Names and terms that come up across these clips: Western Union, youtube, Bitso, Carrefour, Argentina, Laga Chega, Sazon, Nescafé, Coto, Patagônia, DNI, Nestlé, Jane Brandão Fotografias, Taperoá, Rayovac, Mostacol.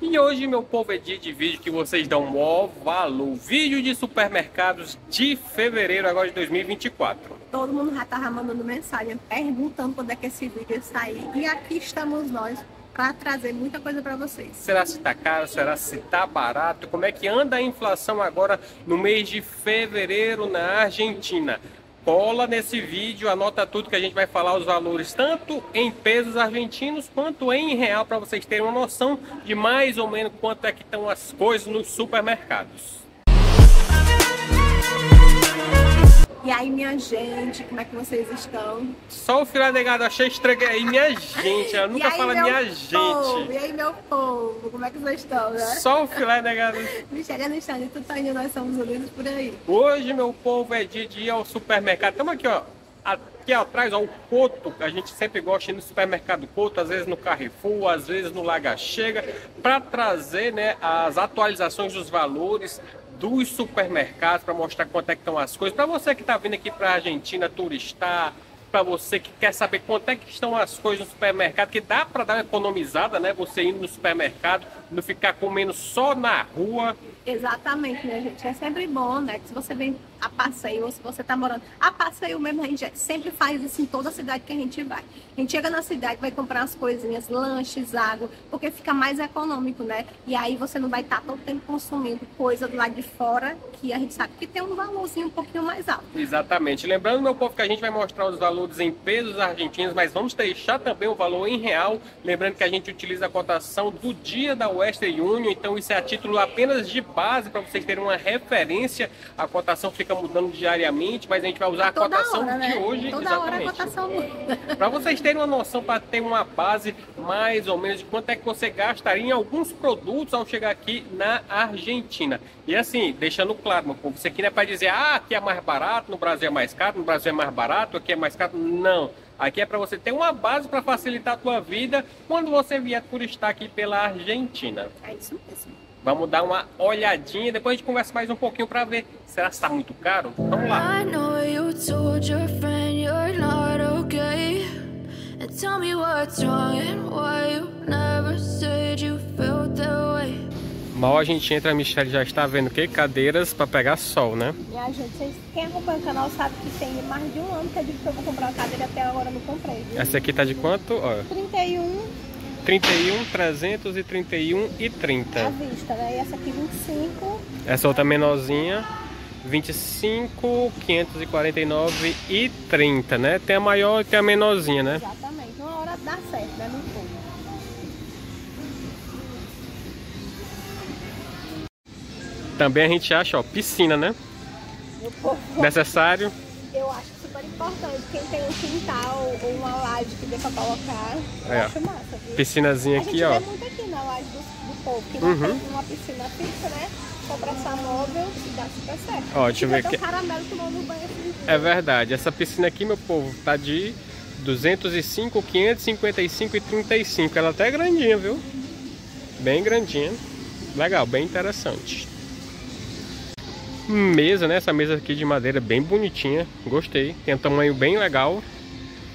E hoje, meu povo, é dia de vídeo que vocês dão maior valor. Vídeo de supermercados de fevereiro agora de 2024. Todo mundo já estava mandando mensagem perguntando quando é que esse vídeo ia sair. E aqui estamos nós para trazer muita coisa para vocês. Será se tá caro? Será se tá barato? Como é que anda a inflação agora no mês de fevereiro na Argentina? Cola nesse vídeo, anota tudo que a gente vai falar, os valores tanto em pesos argentinos quanto em real, para vocês terem uma noção de mais ou menos quanto é que estão as coisas nos supermercados. E aí, minha gente, como é que vocês estão? Só o filé de gado, achei estranho. E minha gente, ela nunca fala minha gente. E aí, meu povo, como é que vocês estão, né? Só o filé de gado. Me chega no Instagram, tu tá indo, nós somos unidos por aí. Hoje, meu povo, é dia de ir ao supermercado. Estamos aqui, ó. Aqui atrás, ó, o Coto, a gente sempre gosta de ir no supermercado Coto, às vezes no Carrefour, às vezes no Laga Chega, para trazer, né, as atualizações dos valores dos supermercados, para mostrar quanto é que estão as coisas. Para você que está vindo aqui para a Argentina turistar, para você que quer saber quanto é que estão as coisas no supermercado, que dá para dar uma economizada, né? Você indo no supermercado, não ficar comendo só na rua. Exatamente, né, gente? É sempre bom, né? Que se você vem a passeio ou se você tá morando a passeio mesmo, a gente sempre faz isso em toda a cidade que a gente vai. A gente chega na cidade, vai comprar as coisinhas, lanches, água, porque fica mais econômico, né? E aí você não vai estar todo tempo consumindo coisa do lado de fora, que a gente sabe que tem um valorzinho um pouquinho mais alto. Exatamente. Lembrando, meu povo, que a gente vai mostrar os valores em pesos argentinos, mas vamos deixar também o valor em real. Lembrando que a gente utiliza a cotação do dia da Western Union, então isso é a título apenas de base, para vocês terem uma referência. A cotação fica mudando diariamente, mas a gente vai usar a cotação hora, né? De hoje. Toda exatamente. Hora a cotação muda. Para vocês terem uma noção, para ter uma base mais ou menos de quanto é que você gastaria em alguns produtos ao chegar aqui na Argentina. E assim, deixando claro, meu povo, isso aqui não é para dizer, ah, aqui é mais barato, no Brasil é mais caro, no Brasil é mais barato, aqui é mais caro. Não. Aqui é para você ter uma base para facilitar a tua vida quando você vier turistar aqui pela Argentina. É isso mesmo. Vamos dar uma olhadinha, depois a gente conversa mais um pouquinho para ver. Será que está muito caro? Vamos lá. Mal a gente entra, a Michelle já está vendo que cadeiras para pegar sol, né? E a gente, vocês, quem acompanha o canal sabe que tem mais de um ano que eu digo que eu vou comprar uma cadeira, até agora eu não comprei. Viu? Essa aqui tá de quanto? Ó. 31. 31, 331 e 30. À vista, né? E essa aqui 25. Essa outra menorzinha, 25, 549 e 30, né? Tem a maior e tem a menorzinha, né? Exatamente. Uma hora dá certo, né? Não foi. Também a gente acha, ó, piscina, né? Necessário. Eu acho super importante, quem tem um quintal ou uma laje que dê pra colocar, eu acho massa, viu? Piscinazinha aqui, ó. A gente vê muito aqui na laje do povo, que não tem uma piscina fixa, né? Comprar essa móvel e dá super certo. Ó, deixa eu ver aqui. É verdade, essa piscina aqui, meu povo, tá de 205, 555 e 35. Ela até é grandinha, viu? Bem grandinha. Legal, bem interessante. Mesa, né? Essa mesa aqui de madeira bem bonitinha, gostei, tem um tamanho bem legal.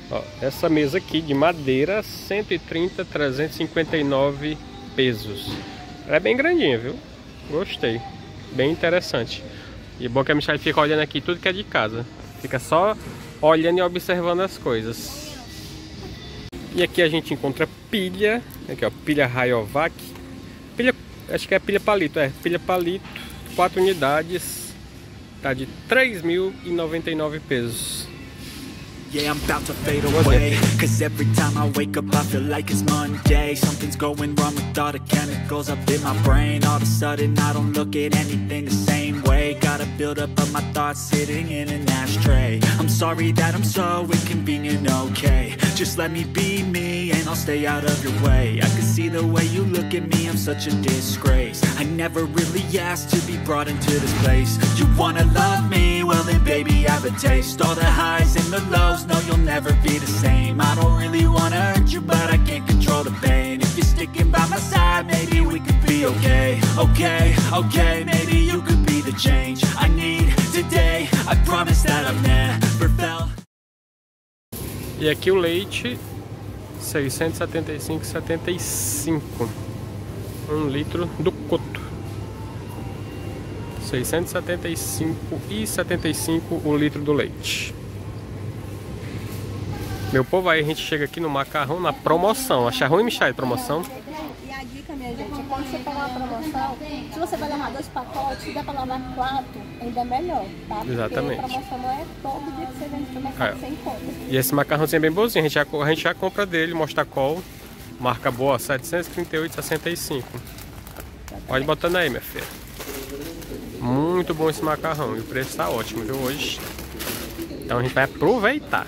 Ó, essa mesa aqui de madeira, 130, 359 pesos. Ela é bem grandinha, viu? Gostei, bem interessante. E bom que a Michelle fica olhando aqui tudo que é de casa, fica só olhando e observando as coisas. E aqui a gente encontra pilha, aqui ó, pilha Rayovac, pilha, acho que é pilha palito, é pilha palito, 4 unidades. Tá de 3.099 pesos. E aqui o leite, 675,75. 1 litro do Coto, R$ 675,75 o litro do leite. Meu povo, aí a gente chega aqui no macarrão na promoção. Achar ruim, Michai, promoção? E a dica, minha gente, quando você pegar uma promoção, se você vai lavar 2 pacotes, se dá pra lavar 4, ainda é melhor, tá? Porque exatamente. A promoção não é todo dia que você vende promoção sem conta. E esse macarrãozinho é bem bonzinho, a gente já compra dele, Mostacol, marca boa, R$ 738,65. Pode botando aí, minha filha. Muito bom esse macarrão e o preço tá ótimo, viu, hoje. Então a gente vai aproveitar.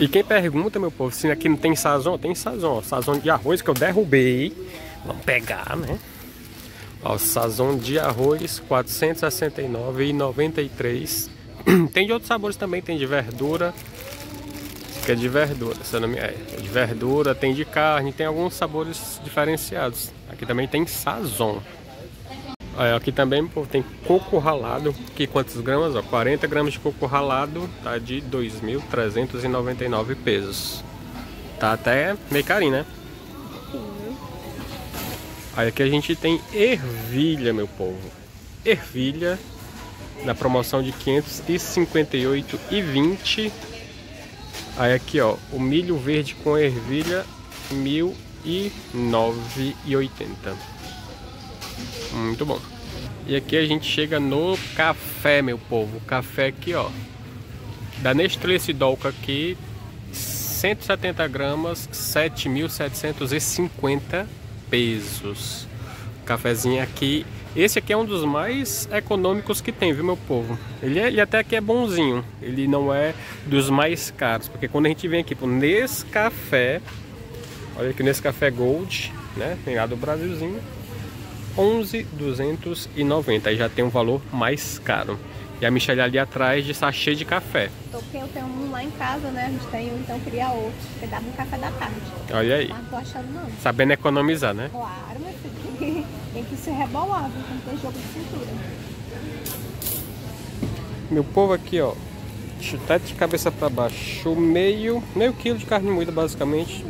E quem pergunta, meu povo, se aqui não tem Sazon, tem Sazon, ó, Sazon de arroz que eu derrubei. Vamos pegar, né? Ó, Sazon de arroz, R$ 469,93. Tem de outros sabores também, tem de verdura. Isso aqui é de verdura, se eu não me engano. É de verdura, tem de carne, tem alguns sabores diferenciados. Aqui também tem Sazon. Olha, aqui também, meu povo, tem coco ralado. Aqui quantos gramas? Ó, 40 gramas de coco ralado, tá de 2.399 pesos. Tá até meio carinho, né? Sim. Aí aqui a gente tem ervilha, meu povo. Ervilha na promoção de 558,20. Aí aqui, ó, o milho verde com ervilha, 1.009,80. Muito bom. E aqui a gente chega no café, meu povo. O café aqui, ó, da Nestlé Dolce aqui, 170 gramas, 7.750 pesos. Cafezinho aqui. Esse aqui é um dos mais econômicos que tem, viu, meu povo? Ele até que é bonzinho. Ele não é dos mais caros. Porque quando a gente vem aqui pro Nescafé, olha aqui o Nescafé Gold, né? Tem lá do Brasilzinho. 11.290, aí já tem um valor mais caro. E a Michelle ali atrás de sachê de café. Porque eu tenho um lá em casa, né? A gente tem um, então queria outro. Porque dava um café da tarde. Olha aí. Mas não tô achando, não. Sabendo economizar, né? Claro, mas tem que ser rebolado, tem que ter jogo de cintura. Meu povo, aqui, ó, chutar de cabeça pra baixo, meio quilo de carne moída, basicamente.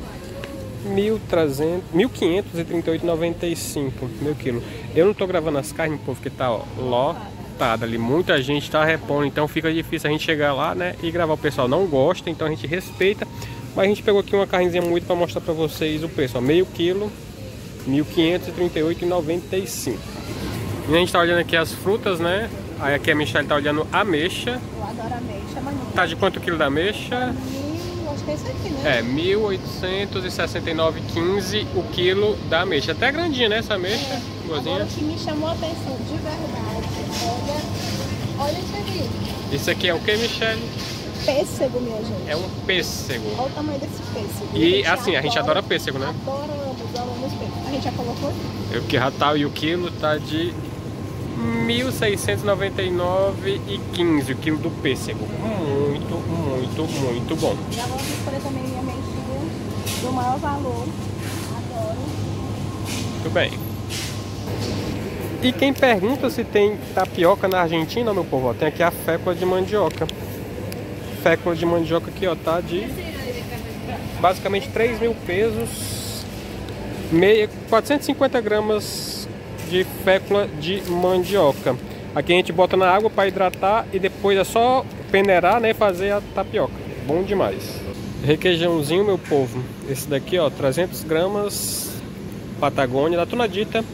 1.538,95 meu quilo. Eu não tô gravando as carnes, povo, que tá, ó, lotada ali. Muita gente tá repondo, então fica difícil a gente chegar lá, né, e gravar. O pessoal não gosta, então a gente respeita. Mas a gente pegou aqui uma carnezinha moída pra mostrar pra vocês o preço, ó. Meio quilo, 1.538,95. E a gente tá olhando aqui as frutas, né? Aí aqui a Michelle tá olhando a ameixa. Eu adoro ameixa, mas não. Tá de quanto quilo da ameixa? Aqui, né? É, 1.869,15 o quilo da ameixa. Até grandinha, né, essa ameixa? É. Agora, o que me chamou a atenção, de verdade, olha isso aqui. Isso aqui é o que, Michelle? Pêssego, minha gente. É um pêssego. Olha o tamanho desse pêssego. E assim, a gente adora pêssego, né? Adoramos pêssego. A gente já colocou aqui. O que já tá, e o quilo tá de 1.699,15 o quilo do pêssego. Muito bom. Já vou escolher também minha mexinha do maior valor. Adoro. Muito bem. E quem pergunta se tem tapioca na Argentina, meu povo, ó, tem aqui a fécula de mandioca. Fécula de mandioca aqui, ó, tá de basicamente 3.000 pesos, 450 gramas de fécula de mandioca. Aqui a gente bota na água para hidratar e depois é só peneirar, né, fazer a tapioca. Bom demais. Requeijãozinho, meu povo. Esse daqui, ó, 300 gramas, Patagônia, da Tunadita,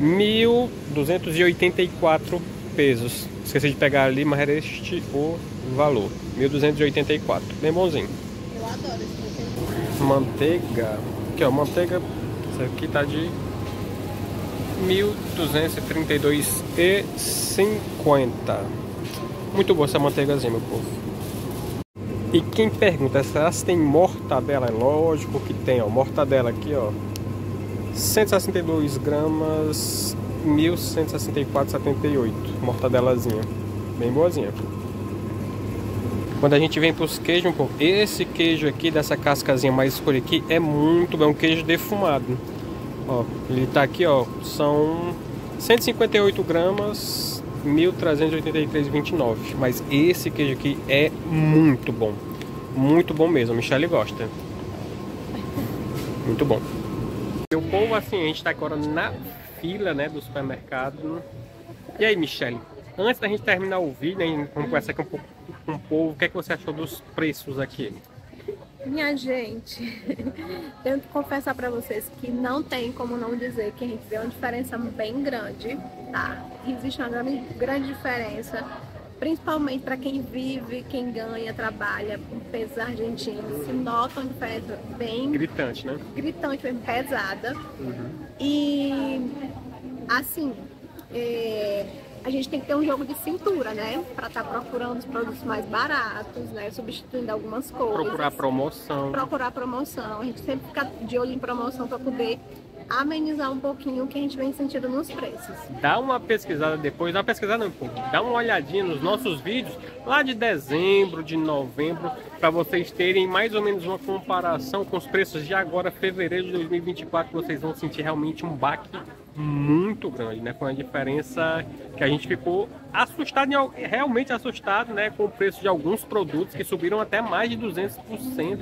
1.284 pesos. Esqueci de pegar ali, mas era este o valor. 1.284. Bem bonzinho. Eu adoro esse. Manteiga. Aqui, ó, manteiga. Essa aqui tá de 1.232,50. Muito boa essa manteigazinha, meu povo. E quem pergunta, será se tem mortadela? É lógico que tem, ó. Mortadela aqui, ó, 162 gramas, 1.164,78. Mortadelazinha. Bem boazinha. Quando a gente vem para os queijos, meu povo, esse queijo aqui, dessa cascazinha mais escura aqui, é muito bom. É um queijo defumado. Ó, ele tá aqui, ó, são 158 gramas, 1.383,29. Mas esse queijo aqui é muito bom. Muito bom mesmo, a Michelle gosta. Muito bom. Meu povo, assim, a gente tá agora na fila, né, do supermercado. E aí, Michele, antes da gente terminar o vídeo, né, vamos conversar aqui um pouco com o povo, o que é que você achou dos preços aqui? Minha gente, tenho que confessar pra vocês que não tem como não dizer que a gente vê uma diferença bem grande, tá? Existe uma grande diferença, principalmente para quem vive, quem ganha, trabalha, pesos argentinos, se nota uma diferença bem... gritante, né? Gritante, bem pesada. Uhum. E, assim, a gente tem que ter um jogo de cintura, né? Para estar procurando os produtos mais baratos, né? Substituindo algumas coisas. Procurar promoção. Procurar promoção. A gente sempre fica de olho em promoção para poder amenizar um pouquinho o que a gente vem sentindo nos preços. Dá uma pesquisada depois, dá uma pesquisada um pouco, dá uma olhadinha nos nossos vídeos lá de dezembro, de novembro, para vocês terem mais ou menos uma comparação com os preços de agora, fevereiro de 2024, vocês vão sentir realmente um baque muito grande, né? Foi uma diferença que a gente ficou assustado, realmente assustado, né? Com o preço de alguns produtos que subiram até mais de 200%.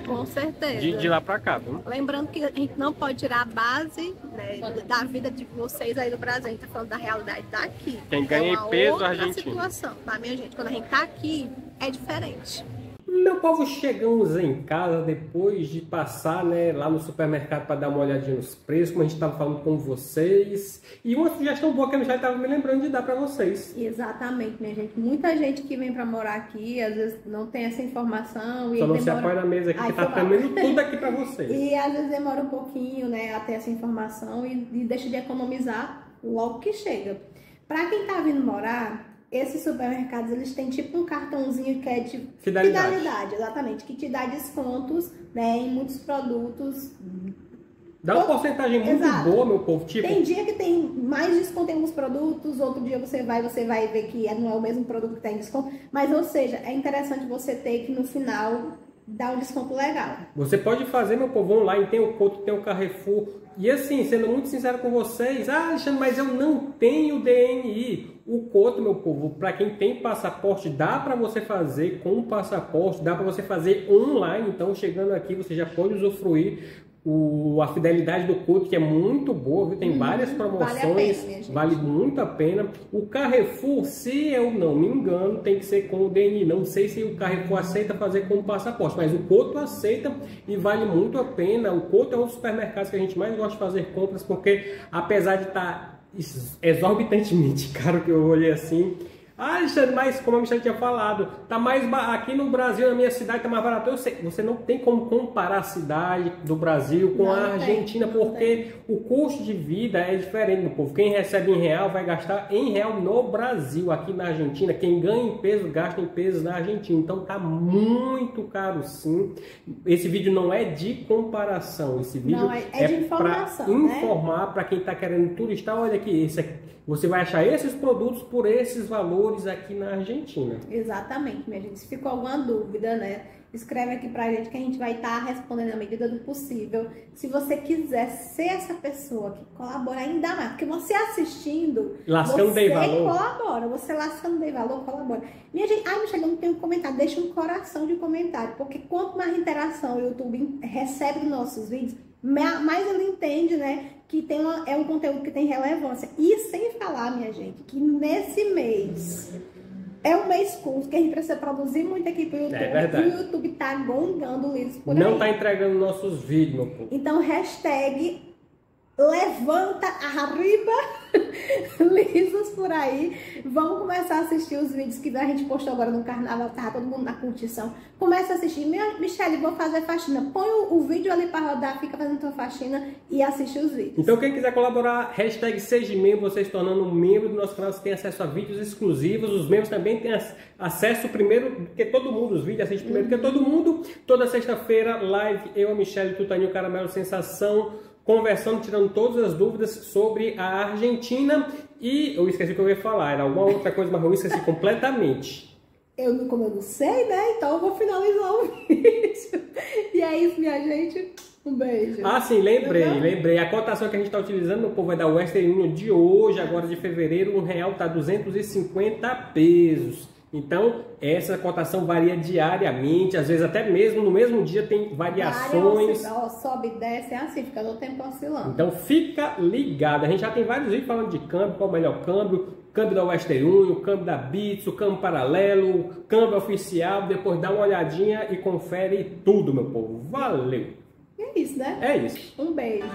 Com certeza. De lá para cá. Viu? Lembrando que a gente não pode tirar a base, né, da vida de vocês aí do Brasil. A gente tá falando da realidade daqui. Quem ganha em peso, a gente. Situação, tá, minha gente? Quando a gente tá aqui, é diferente. Meu povo, chegamos em casa depois de passar, né, lá no supermercado para dar uma olhadinha nos preços, como a gente estava falando com vocês. E uma sugestão boa que a gente já estava me lembrando de dar para vocês. Exatamente, minha gente. Muita gente que vem para morar aqui, às vezes não tem essa informação. E só não demora... se apoia na mesa aqui, que está trazendo tudo aqui para vocês. E às vezes demora um pouquinho, né, até essa informação e deixa de economizar logo que chega. Para quem está vindo morar... Esses supermercados, eles têm tipo um cartãozinho que é de fidelidade, exatamente, que te dá descontos, né, em muitos produtos. Dá uma porcentagem muito boa, meu povo, tipo... Tem dia que tem mais desconto em alguns produtos, outro dia você vai ver que não é o mesmo produto que tem desconto, mas, ou seja, é interessante você ter que no final dar um desconto legal. Você pode fazer, meu povo, online, tem o Coto, tem o Carrefour, e assim, sendo muito sincero com vocês, ah, Alexandre, mas eu não tenho DNI. O Coto, meu povo, para quem tem passaporte, dá para você fazer com o passaporte, dá para você fazer online. Então, chegando aqui, você já pode usufruir a fidelidade do Coto, que é muito boa, viu? Tem várias promoções, vale muito a pena. O Carrefour, se eu não me engano, tem que ser com o DNI. Não sei se o Carrefour aceita fazer com o passaporte, mas o Coto aceita e vale muito a pena. O Coto é um dos supermercados que a gente mais gosta de fazer compras, porque apesar de estar... exorbitantemente caro, que eu olhei assim, ah, Alexandre, mas como a Michele tinha falado, tá mais aqui no Brasil, na minha cidade tá mais barato. Eu sei, você não tem como comparar a cidade do Brasil com a Argentina, porque o custo de vida é diferente do povo. Quem recebe em real vai gastar em real no Brasil, aqui na Argentina. Quem ganha em peso, gasta em peso na Argentina. Então tá muito caro, sim. Esse vídeo não é de comparação, esse vídeo não, é de informação, pra informar, né? Para quem tá querendo turistar, olha aqui, esse aqui. Você vai achar esses produtos por esses valores aqui na Argentina. Exatamente, minha gente. Se ficou alguma dúvida, né? Escreve aqui pra gente que a gente vai estar respondendo na medida do possível. Se você quiser ser essa pessoa que colabora ainda mais, porque você assistindo, lascando você colabora. Você lascando de valor, colabora. Minha gente, ai, Michele, eu não tenho um comentário. Deixa um coração de comentário, porque quanto mais interação o YouTube recebe dos nossos vídeos, mais ele entende, né, que tem é um conteúdo que tem relevância. E sem falar, minha gente, que nesse mês é um mês curto, que a gente precisa produzir muito aqui pro YouTube. É verdade. E o YouTube tá gongando isso por aí. Não tá entregando nossos vídeos, meu povo. Então, hashtag levanta arriba lisos por aí. Vamos começar a assistir os vídeos que a gente postou agora no carnaval, tava todo mundo na curtição. Começa a assistir. Michele, vou fazer faxina. Põe o vídeo ali para rodar, fica fazendo tua faxina e assiste os vídeos. Então, quem quiser colaborar, hashtag seja membro, vocês tornando um membro do nosso canal, você tem acesso a vídeos exclusivos. Os membros também têm acesso primeiro que todo mundo, os vídeos assiste primeiro que todo mundo. Toda sexta-feira, live, eu, a Michele, Tutaninho, Caramelo, Sensação, conversando, tirando todas as dúvidas sobre a Argentina. E eu esqueci o que eu ia falar, era alguma outra coisa, mas eu esqueci completamente. Como eu não sei, né? Então eu vou finalizar o vídeo. E é isso, minha gente. Um beijo. Ah, sim, lembrei. A cotação que a gente está utilizando, meu povo, é da Western Union de hoje, agora de fevereiro. R$1 tá 250 pesos. Então, essa cotação varia diariamente, às vezes até mesmo no mesmo dia tem variações. Sobe e desce, é assim, fica todo tempo oscilando. Então, fica ligado. A gente já tem vários vídeos falando de câmbio, qual o melhor câmbio. Câmbio da Western Union, câmbio da Bitso, câmbio paralelo, câmbio oficial. Depois dá uma olhadinha e confere tudo, meu povo. Valeu! É isso, né? É isso. Um beijo.